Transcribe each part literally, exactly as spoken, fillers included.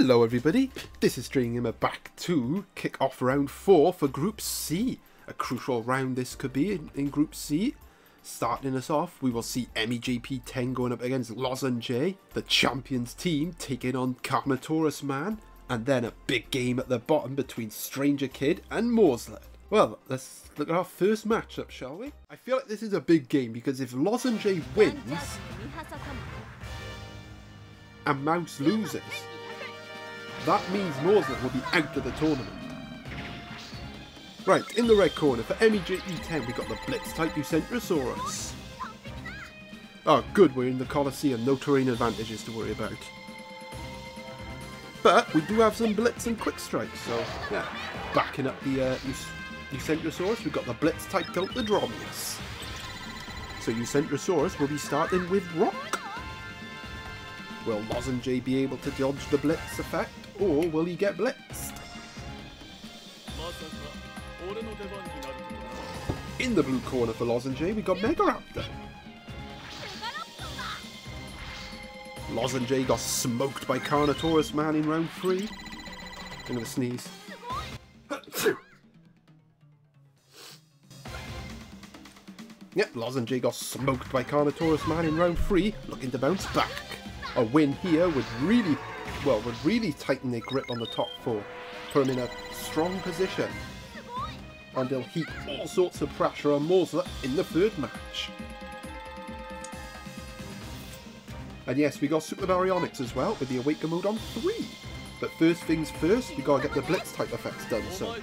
Hello everybody, this is Stranger Gamer back to kick off round four for Group C. A crucial round this could be in, in Group C. Starting us off, we will see M E J P ten going up against Lozen J, the champions team taking on Carnotaurus Man, and then a big game at the bottom between Stranger Kid and Morslet. Well, let's look at our first matchup, shall we? I feel like this is a big game because if Lozen J wins and Mouse loses, that means Morslet will be out of the tournament. Right, in the red corner for M E J P ten we got the Blitz type Eucentrosaurus. Oh good, we're in the Colosseum, no terrain advantages to worry about. But we do have some Blitz and Quick Strike, so yeah. Backing up the uh, Eucentrosaurus, we've got the Blitz type Deltadromeus. So Eucentrosaurus will be starting with Rock. Will Lozen J be able to dodge the Blitz effect, or will he get blitzed? In the blue corner for Lozen J, we got Megaraptor. Lozen J got smoked by Carnotaurus Man in round three. I'm gonna sneeze. Yep, Lozen J got smoked by Carnotaurus Man in round three, looking to bounce back. A win here would really, well, would really tighten their grip on the top four, put them in a strong position, and they'll heap all sorts of pressure on Morslet in the third match. And yes, we got Super Baryonyx as well with the Awaken mode on three. But first things first, we gotta get the Blitz type effects done. So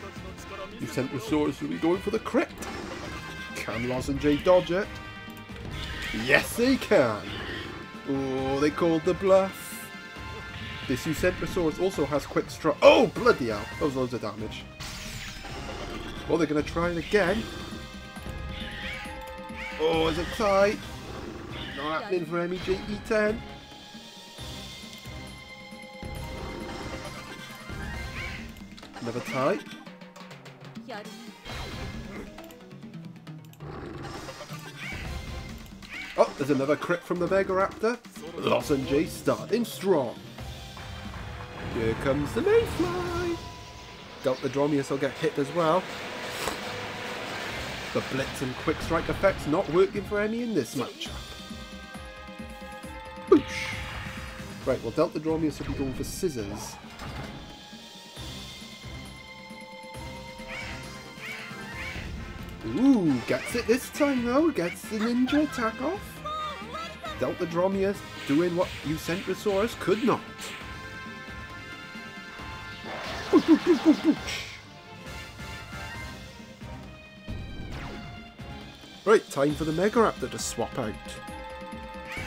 Eucentrosaurus will be going for the crit. Can Lozen J dodge it? Yes, they can. Oh, they called the bluff. This Eucentrosaurus also has Quick Strike. Oh, bloody hell. That was loads of damage. Well, they're going to try it again. Oh, it's a tie. Not happening for M E J P ten. Another tie. Oh, there's another crit from the Megaraptor. Lozen J starting strong. Here comes the Mayfly. Deltadromeus will get hit as well. The Blitz and Quick Strike effects not working for any in this matchup. Boosh. Right, well Deltadromeus will be going for scissors. Ooh, gets it this time though, gets the ninja attack off. Deltadromeus doing what Eucentrosaurus could not. Boosh, boosh, boosh, boosh. Right, time for the Megaraptor to swap out.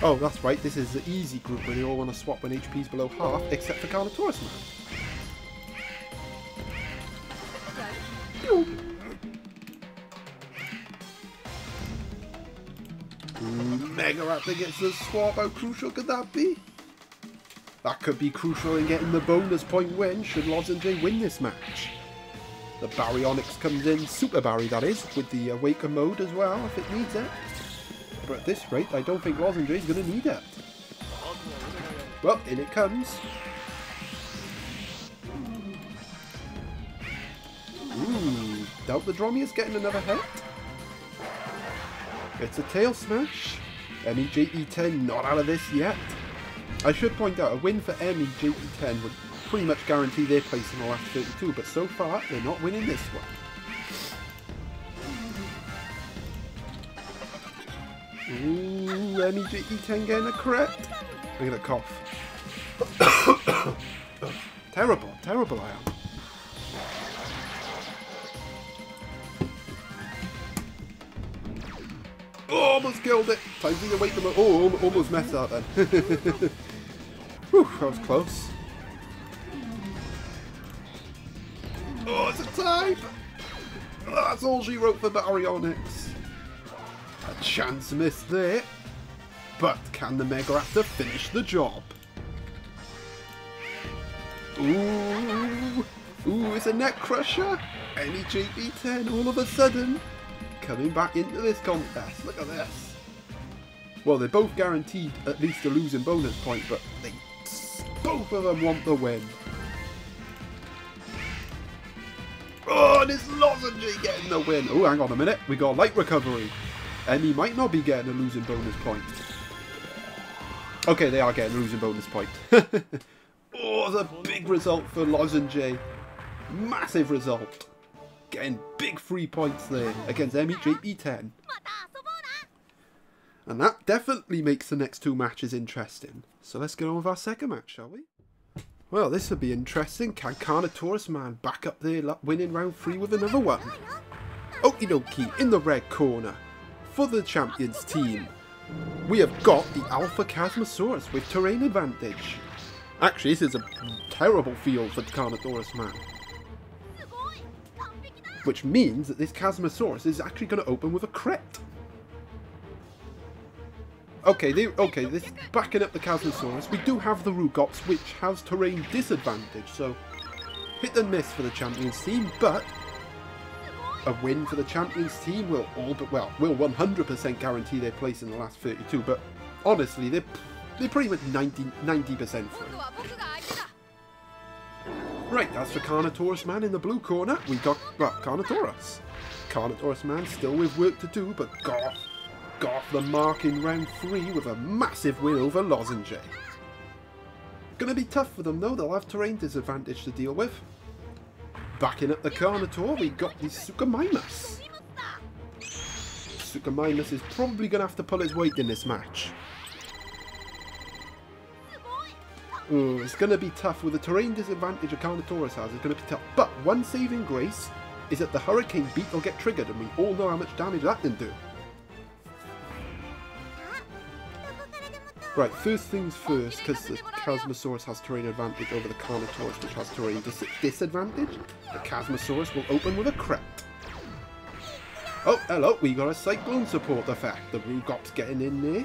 Oh, that's right, this is the easy group where they all want to swap when H P's below half, except for Carnotaurus Man. Megaraptor gets the swap. How crucial could that be? That could be crucial in getting the bonus point win should Lozen J win this match. The Baryonyx comes in, Super Barry that is, with the Awaken mode as well if it needs it. But at this rate, I don't think Lozen J is going to need it. Well, in it comes. Ooh, Deltadromeus getting another hit. It's a tail smash. M E J P ten not out of this yet. I should point out, a win for M E J P ten would pretty much guarantee their place in the last thirty-two, but so far, they're not winning this one. Ooh, M E J P ten getting a crit. I'm going to cough. Terrible, terrible I am. Oh, almost killed it! Time for you to wait for the... Oh, almost messed up then. Whew, that was close. Oh, it's a type! Oh, that's all she wrote for Baryonyx. A chance miss there. But can the Megaraptor finish the job? Ooh! Ooh, it's a neck crusher! M E J P ten all of a sudden! Coming back into this contest. Look at this. Well, they both guaranteed at least a losing bonus point, but they both Both of them want the win. Oh, this Lozen J getting the win. Oh, hang on a minute. We got light recovery. And he might not be getting a losing bonus point. Okay, they are getting a losing bonus point. Oh, the big result for Lozen J. Massive result. Getting big three points there against M E J P ten. And that definitely makes the next two matches interesting. So let's get on with our second match, shall we? Well, this would be interesting. Can Carnotaurus Man back up there, winning round three with another one? Okie dokie, in the red corner, for the champions team, we have got the Alpha Chasmosaurus with terrain advantage. Actually, this is a terrible field for Carnotaurus Man. Which means that this Chasmosaurus is actually going to open with a crit. Okay, they, okay, this backing up the Chasmosaurus. We do have the Rugops, which has terrain disadvantage, so hit and miss for the champions team, but a win for the champions team will all but, well, will one hundred percent guarantee their place in the last thirty-two, but honestly, they're, they're pretty much ninety percent through. Right, that's for Carnotaurus Man in the blue corner. We got, well, Carnotaurus. Carnotaurus Man still with work to do, but gosh. Got the mark in round three with a massive win over Lozen J. Gonna be tough for them though, they'll have terrain disadvantage to deal with. Backing up the Carnotaur, we got the Suchomimus. Suchomimus is probably gonna have to pull his weight in this match. Ooh, it's gonna be tough with the terrain disadvantage a Carnotaurus has, it's gonna be tough. But one saving grace is that the Hurricane Beat will get triggered, and we all know how much damage that can do. Right, first things first, because the Chasmosaurus has terrain advantage over the Carnotaurus, which has terrain dis disadvantage. The Chasmosaurus will open with a crit. Oh, hello, we got a Cyclone support effect. The Rugops getting in there.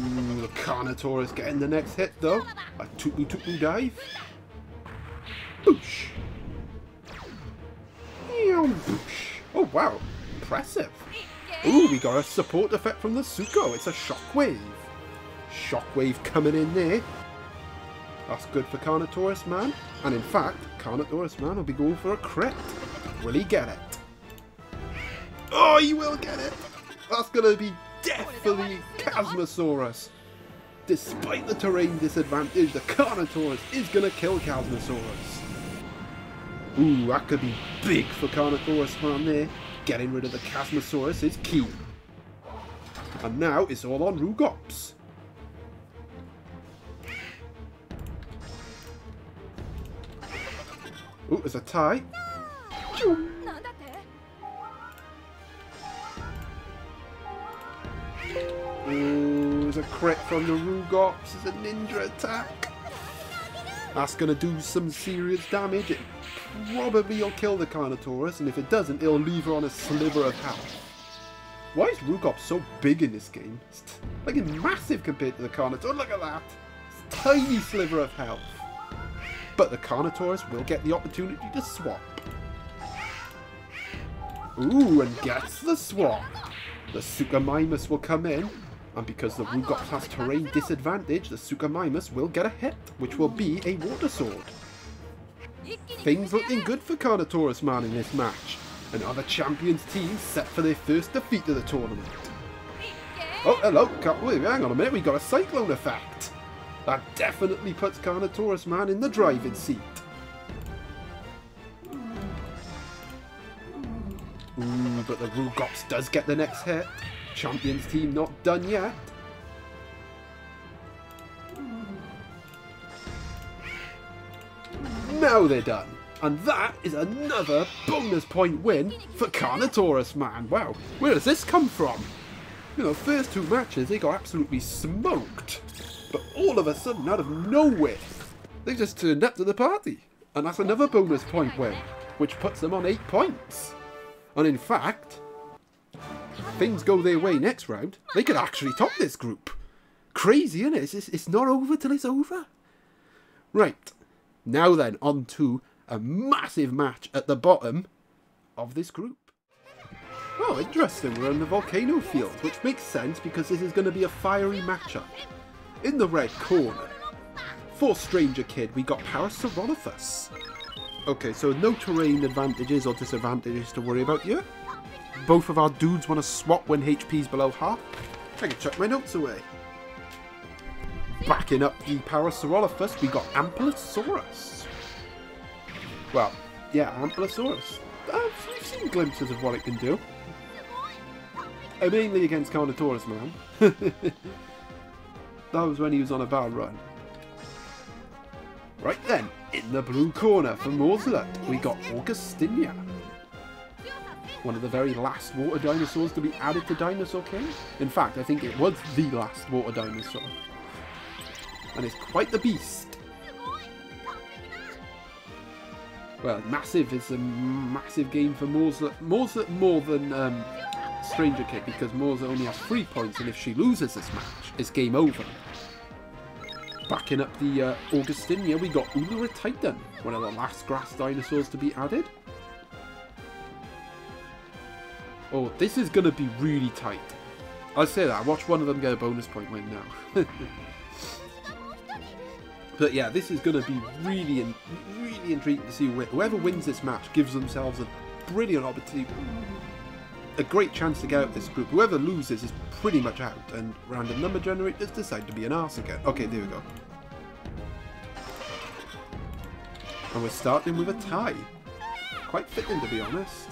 Ooh, the Carnotaurus getting the next hit, though. A tutu-tutu dive. Boosh. Boosh. Oh, wow. Impressive. Ooh, we got a support effect from the Suko. It's a shockwave. Shockwave coming in there. That's good for Carnotaurus Man. And in fact, Carnotaurus Man will be going for a crit. Will he get it? Oh, he will get it. That's going to be death for the Chasmosaurus. Despite the terrain disadvantage, the Carnotaurus is going to kill Chasmosaurus. Ooh, that could be big for Carnotaurus Man there. Getting rid of the Chasmosaurus is key. And now it's all on Rugops. Ooh, there's a tie. No. Ooh, there's a crit from the Rugops. It's a ninja attack. That's going to do some serious damage. It probably will kill the Carnotaurus, and if it doesn't, it'll leave her on a sliver of health. Why is Rugops so big in this game? It's like massive compared to the Carnotaurus. Look at that! It's a tiny sliver of health. But the Carnotaurus will get the opportunity to swap. Ooh, and gets the swap. The Suchomimus will come in, and because the Rugops has terrain disadvantage, the Suchomimus will get a hit, which will be a Water Sword. Things looking good for Carnotaurus Man in this match, and other champions teams set for their first defeat of the tournament. Oh, hello, hang on a minute, we got a Cyclone effect. That definitely puts Carnotaurus Man in the driving seat. Ooh, but the Rugops does get the next hit. Champions team not done yet. Now they're done, and that is another bonus point win for Carnotaurus Man. Wow, where does this come from? You know, first two matches they got absolutely smoked, but all of a sudden, out of nowhere, they just turned up to the party, and that's another bonus point win, which puts them on eight points. And in fact, if things go their way next round, they could actually top this group. Crazy, isn't it? It's, it's, it's not over till it's over. Right. Now then, on to a massive match at the bottom of this group. Oh, interesting, we're on the volcano field, which makes sense because this is going to be a fiery matchup. In the red corner, for Stranger Kid, we got Parasaurolophus. Okay, so no terrain advantages or disadvantages to worry about here. Both of our dudes want to swap when H P's below half. I can chuck my notes away. Backing up the Parasaurolophus, we got Ampelosaurus. Well, yeah, Ampelosaurus. Uh, you've seen glimpses of what it can do. Uh, mainly against Carnotaurus Man. That was when he was on a bad run. Right then, in the blue corner for Morslet, we got Augustinia. One of the very last water dinosaurs to be added to Dinosaur King. In fact, I think it was the last water dinosaur. And it's quite the beast. Well, massive is a massive game for Morslet. Morslet more than um, Stranger Kid, because Morslet only has three points, and if she loses this match, it's game over. Backing up the uh, Augustinia, we got Uluru Titan, one of the last grass dinosaurs to be added. Oh, this is going to be really tight. I'll say that. Watch one of them get a bonus point win now. But yeah, this is going to be really, in really intriguing to see. Whoever wins this match gives themselves a brilliant opportunity, a great chance to get out of this group. Whoever loses is pretty much out, and random number generators decide to be an arse again. Okay, there we go. And we're starting with a tie. Quite fitting, to be honest.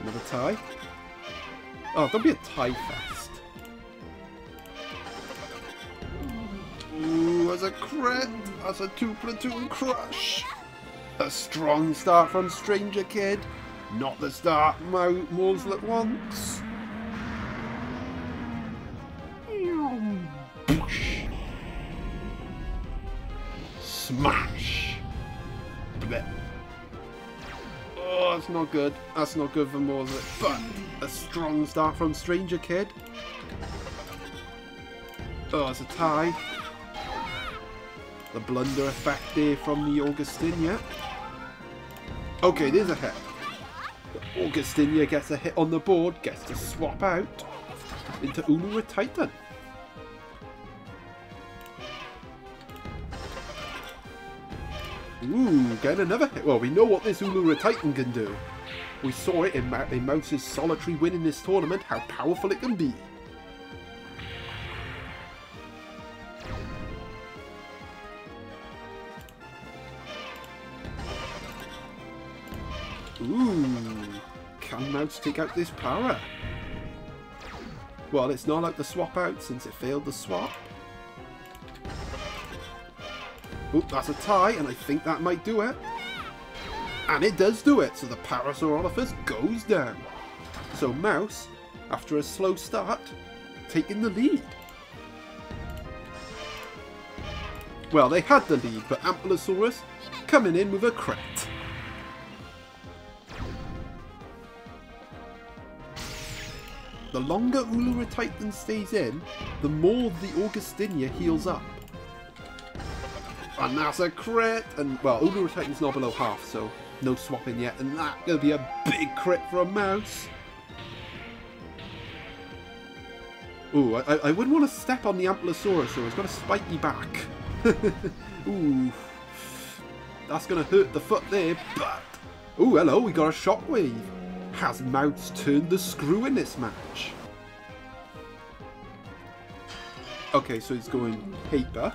Another tie. Oh, don't be a tie fest. Ooh, that's a crit. That's a two platoon crush. A strong start from Stranger Kid. Not the start Mauselet wants. Smash. Blech. Oh, that's not good. That's not good for Mauselet. But a strong start from Stranger Kid. Oh, it's a tie. The blunder effect there from the Augustinia. Okay, there's a hit. The Augustinia gets a hit on the board, gets to swap out into Uluru Titan. Ooh, get another hit. Well, we know what this Uluru Titan can do. We saw it in, Ma in Mouse's solitary win in this tournament, how powerful it can be. Ooh, can Mouse take out this para? Well, it's not like the swap out since it failed the swap. Oop, that's a tie, and I think that might do it. And it does do it, so the Parasaurolophus goes down. So Mouse, after a slow start, taking the lead. Well, they had the lead, but Ampelosaurus coming in with a crit. The longer Uluru Titan stays in, the more the Augustinia heals up. And that's a crit! And, well, Uluru Titan's not below half, so no swapping yet. And that's going to be a big crit for a Mouse. Ooh, I, I wouldn't want to step on the Ampelosaurus, so it's got a spiky back. Ooh, that's going to hurt the foot there, but... Ooh, hello, we got a shockwave. Has Mouse turned the screw in this match? Okay, so he's going paper.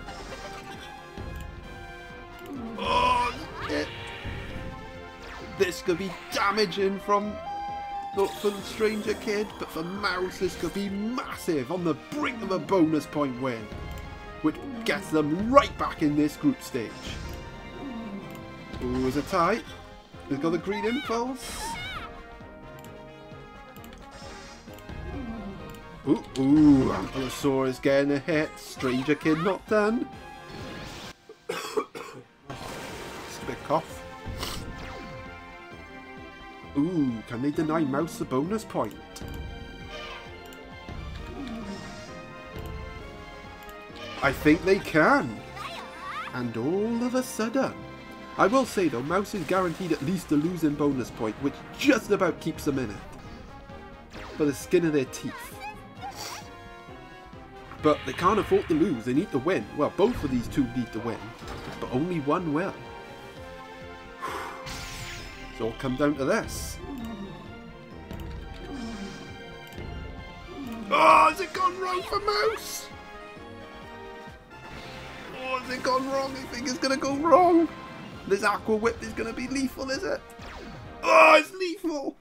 Oh, shit. This could be damaging from not for the Stranger Kid, but for Mouse, this could be massive, on the brink of a bonus point win, which gets them right back in this group stage. Ooh, it's a tie. They've got the green impulse. Ooh, ooh, Ampelosaurus getting a hit. Stranger Kid not done. Just a bit cough. Ooh, can they deny Mouse the bonus point? I think they can. And all of a sudden, I will say though, Mouse is guaranteed at least a losing bonus point, which just about keeps them in it. For the skin of their teeth. But they can't afford to lose, they need to win. Well, both of these two need to win, but only one will. It's all come down to this. Oh, has it gone wrong for Mouse? Oh, has it gone wrong? I think it's going to go wrong. This Aqua Whip is going to be lethal, is it? Oh, it's lethal.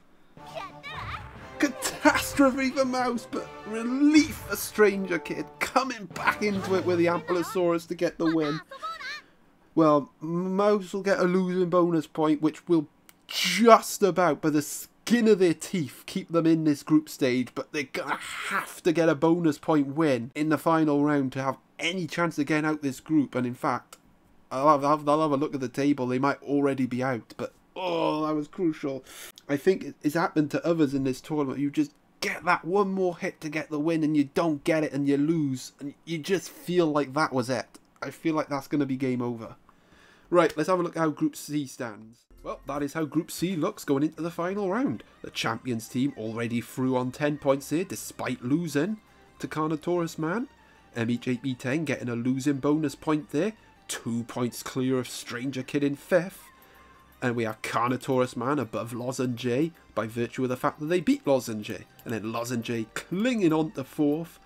Catastrophe for Mouse, but relief for Stranger Kid, coming back into it with the Ampelosaurus to get the win. Well, Mouse will get a losing bonus point, which will just about, by the skin of their teeth, keep them in this group stage, but they're going to have to get a bonus point win in the final round to have any chance of getting out this group. And in fact, I'll have, I'll have a look at the table, they might already be out, but oh, that was crucial. I think it's happened to others in this tournament. You just get that one more hit to get the win and you don't get it and you lose. And you just feel like that was it. I feel like that's going to be game over. Right, let's have a look at how Group C stands. Well, that is how Group C looks going into the final round. The champions team already threw on ten points here despite losing to Carnotaurus Man. M E J P ten getting a losing bonus point there. Two points clear of Stranger Kid in fifth. And we have Carnotaurus Man above Lozen J by virtue of the fact that they beat Lozen J. And then Lozen J clinging on to fourth.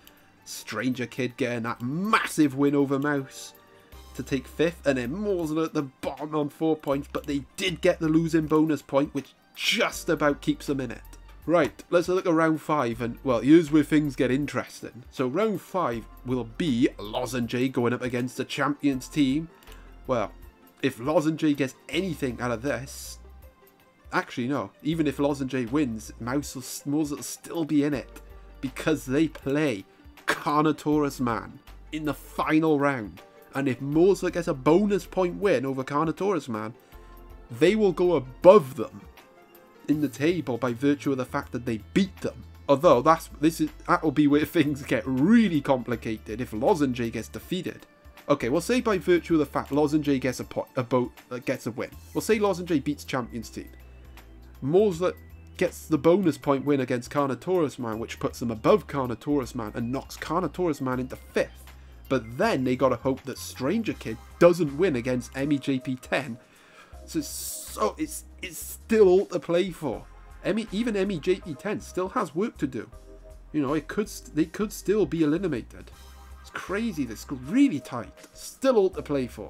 Stranger Kid getting that massive win over Mouse to take fifth. And then Morslet at the bottom on four points. But they did get the losing bonus point, which just about keeps them in it. Right, let's look at round five. And, well, here's where things get interesting. So round five will be Lozen J going up against the champions team. Well... if Lozen J gets anything out of this, actually no, even if Lozen J wins, Mouse will, Mouse will still be in it because they play Carnotaurus Man in the final round. And if Morslet gets a bonus point win over Carnotaurus Man, they will go above them in the table by virtue of the fact that they beat them. Although that's this is that will be where things get really complicated if Lozen J gets defeated. Okay, we'll say by virtue of the fact Lozen J gets a, pot, a boat that uh, gets a win. We'll say Lozen J beats Champions Team. Morslet gets the bonus point win against Carnotaurus Man, which puts them above Carnotaurus Man and knocks Carnotaurus Man into fifth. But then they gotta hope that Stranger Kid doesn't win against M E J P ten. So, so it's it's still all to play for. Me, even M E J P ten still has work to do. You know, it could they could still be eliminated. It's crazy, this really tight. Still all to play for.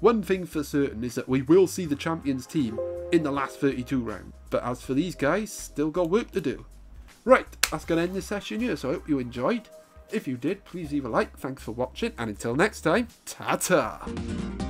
One thing for certain is that we will see the champions team in the last thirty-two round. But as for these guys, still got work to do. Right, that's going to end this session here, so I hope you enjoyed. If you did, please leave a like. Thanks for watching, and until next time, ta-ta!